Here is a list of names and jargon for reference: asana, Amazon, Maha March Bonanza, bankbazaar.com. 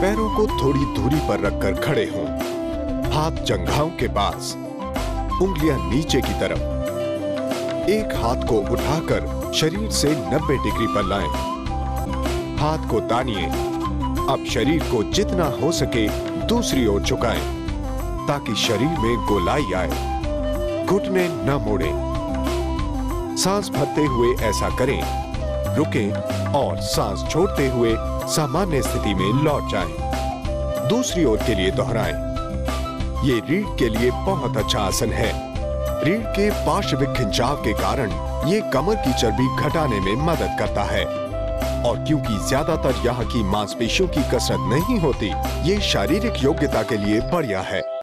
पैरों को थोड़ी दूरी पर रखकर खड़े हों, हाथ जंघाओं के पास, उंगलियां नीचे की तरफ। एक हाथ को उठाकर शरीर से 90 डिग्री पर लाएं, हाथ को तानिए। अब शरीर को जितना हो सके दूसरी ओर झुकाएं ताकि शरीर में गोलाई आए, घुटने न मोड़ें। सांस भरते हुए ऐसा करें, रुकें और सांस छोड़ते हुए सामान्य स्थिति में लौट जाएं। दूसरी ओर के लिए दोहराएं। ये रीढ़ के लिए बहुत अच्छा आसन है। रीढ़ के पार्श्विक खिंचाव के कारण ये कमर की चर्बी घटाने में मदद करता है, और क्योंकि ज्यादातर यहाँ की मांसपेशियों की कसरत नहीं होती, ये शारीरिक योग्यता के लिए बढ़िया है।